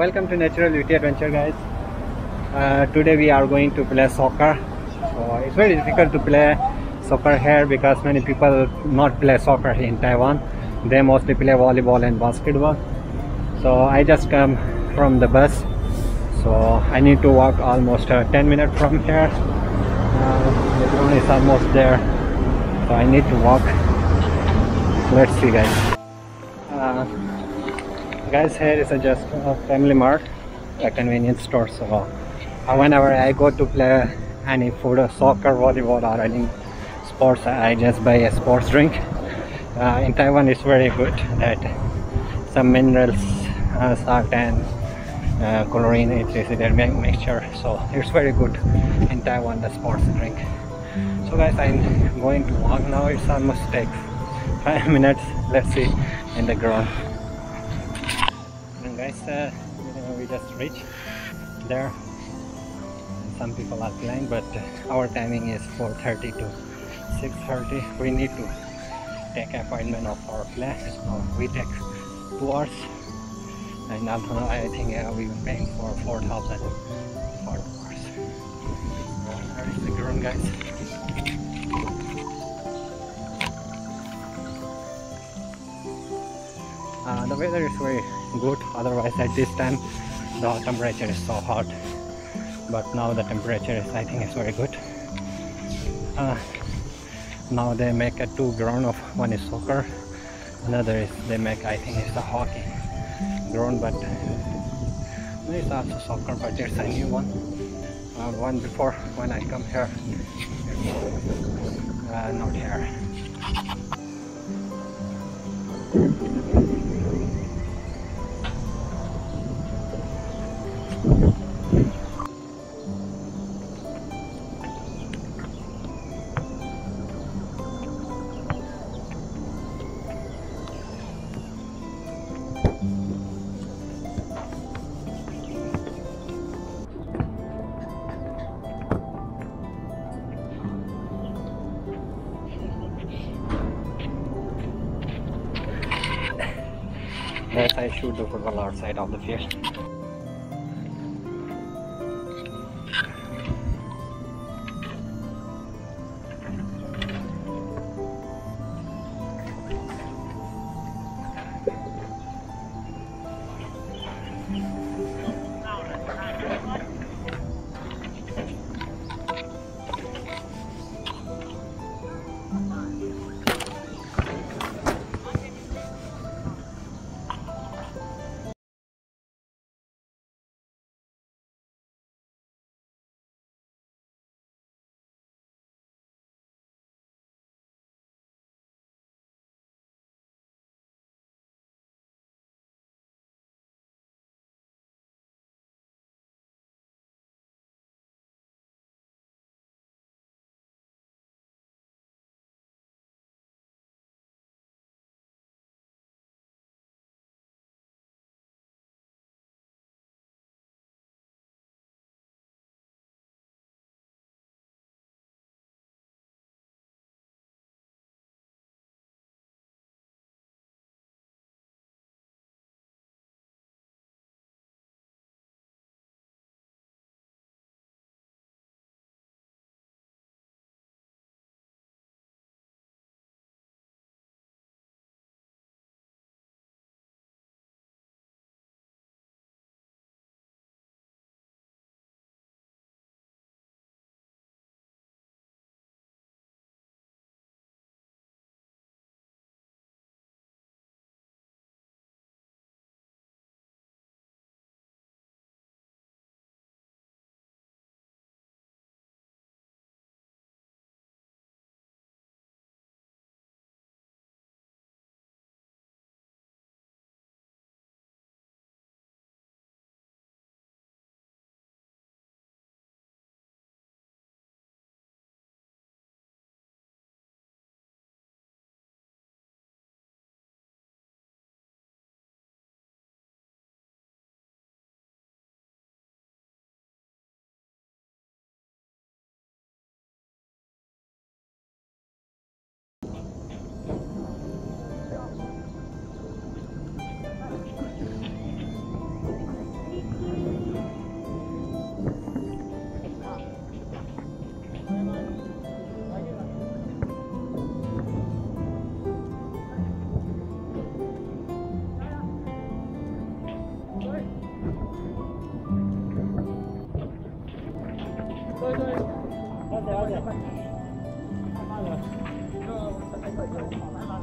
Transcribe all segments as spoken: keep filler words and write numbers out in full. Welcome to Natural Beauty Adventure, guys. Uh, today we are going to play soccer. So it's very difficult to play soccer here because many people not play soccer in Taiwan. They mostly play volleyball and basketball. So I just come from the bus. So I need to walk almost uh, ten minutes from here. Uh, everyone is almost there. So I need to walk. Let's see, guys. Uh, guys, here is a just a family mart, a convenience store. So uh, whenever I go to play any food, soccer, volleyball, or any sports, I just buy a sports drink. Uh, in Taiwan, it's very good that some minerals, uh, salt and uh, chlorine, it is their mixture. So it's very good in Taiwan, the sports drink. So guys, I'm going to walk now. It's almost takes five minutes. Let's see in the ground. And guys, uh, we just reached there. Some people are playing, but our timing is four thirty to six thirty. We need to take appointment of our play, so we take two hours. And after now, I think uh, we were paying for four thousand for two hours. There is the ground, guys. Uh, the weather is very good, otherwise at this time the temperature is so hot, but now the temperature is, I think, is very good. Uh, now they make a two ground of one is soccer, another is they make, I think it's a hockey ground, but it's also soccer, but there's a new one. Uh, one before when I come here, uh, not here. Yes, I shoot the football outside of the field. 对对，了解了解，太慢了，这太快了，太慢了。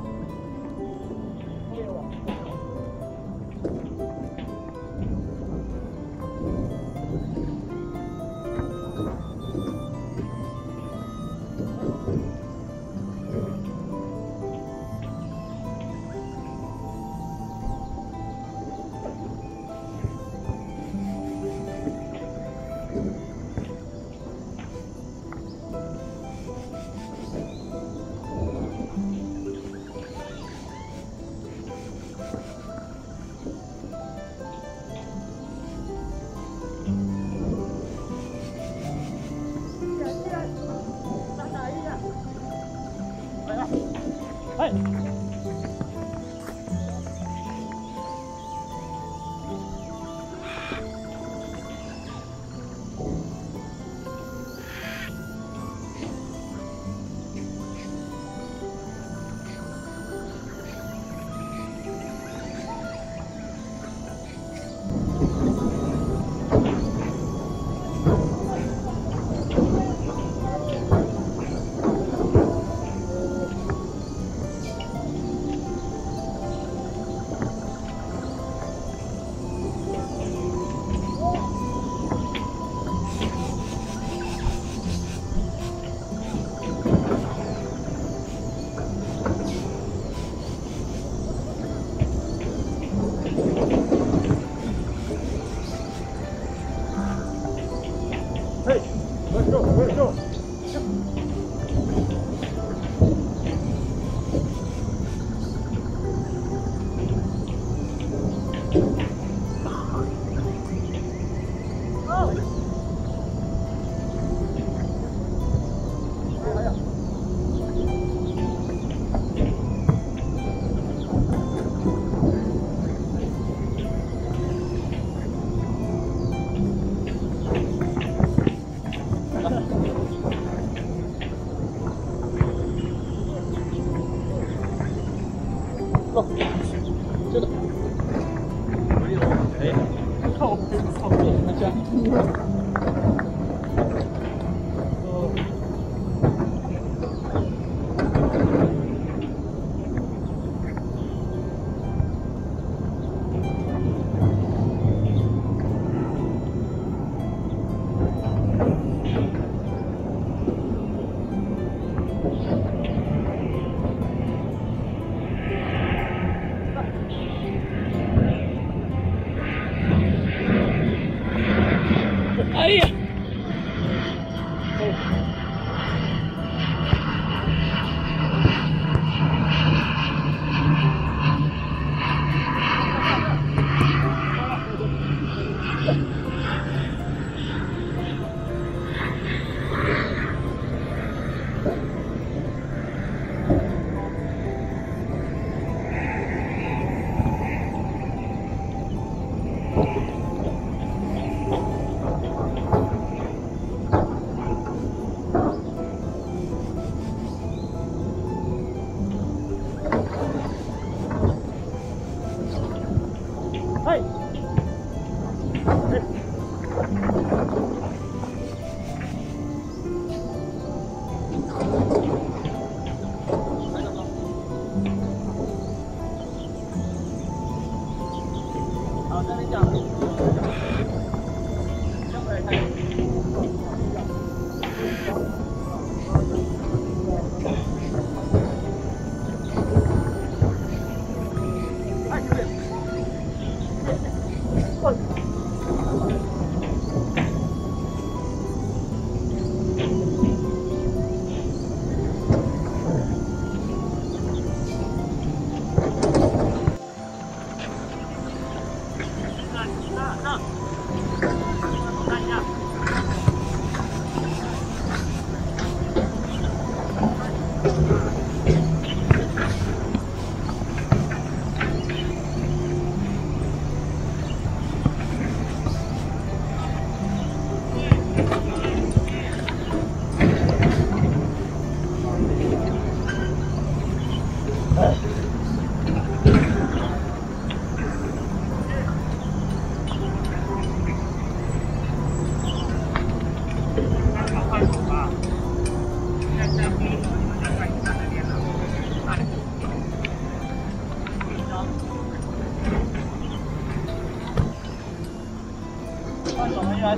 好。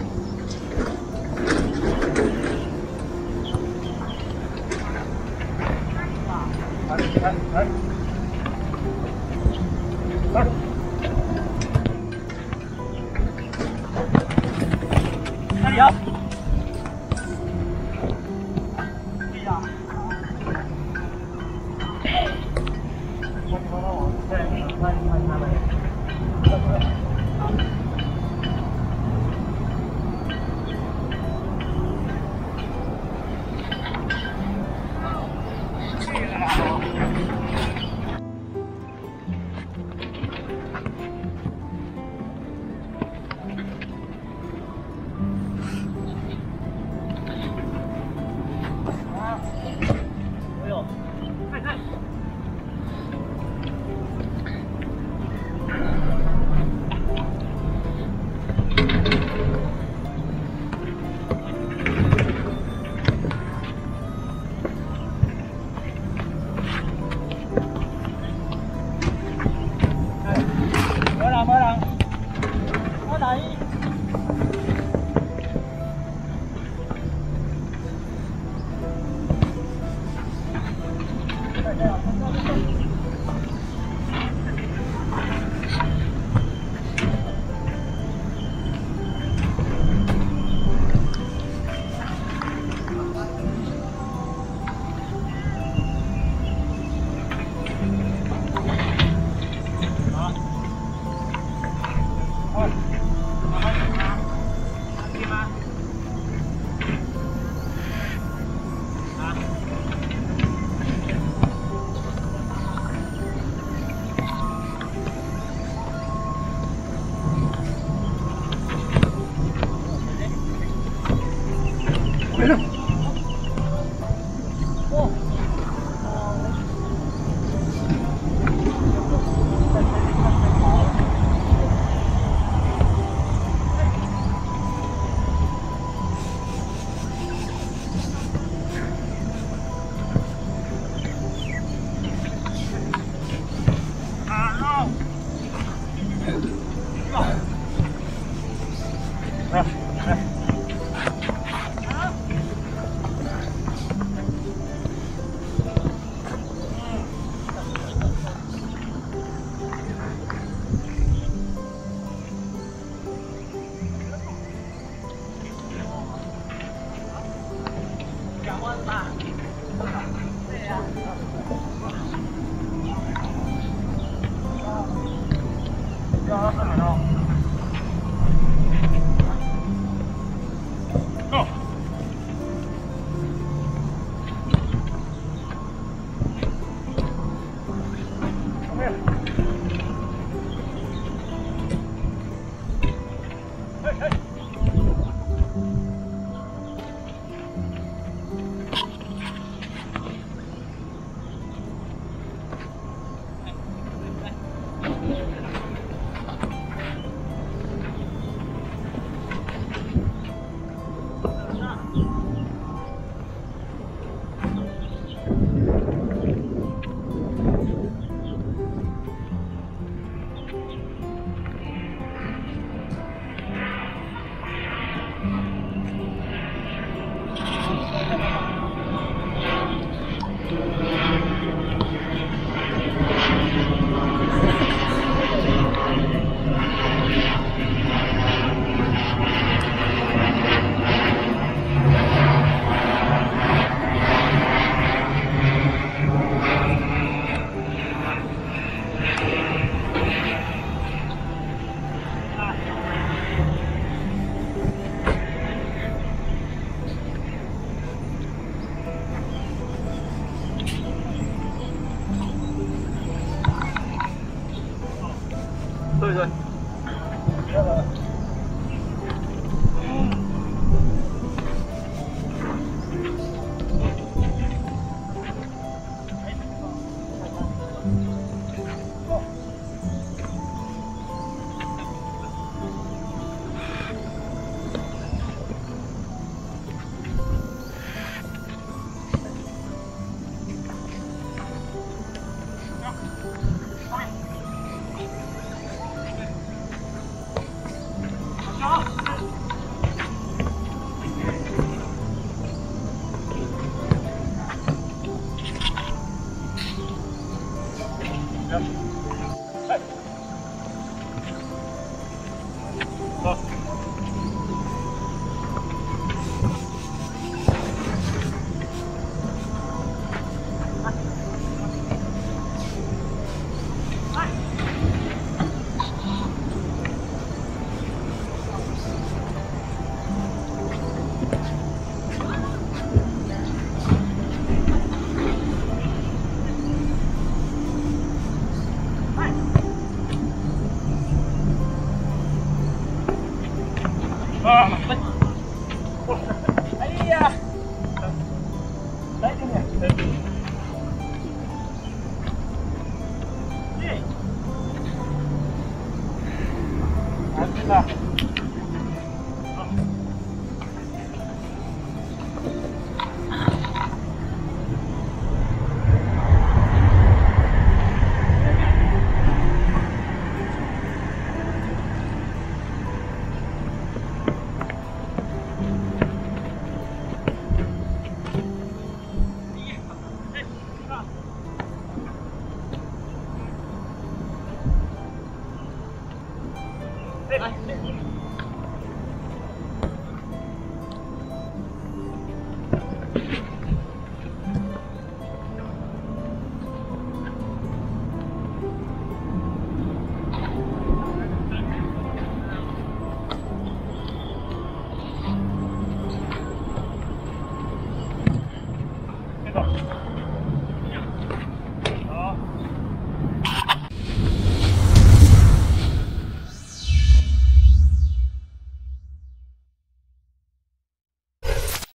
好。